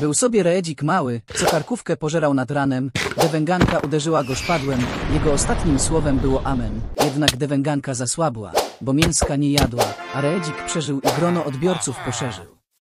Był sobie Reeedzik mały, co karkówkę pożerał nad ranem, dewęganka uderzyła go szpadłem, jego ostatnim słowem było amen. Jednak dewęganka zasłabła, bo mięska nie jadła, a Reeedzik przeżył i grono odbiorców poszerzył.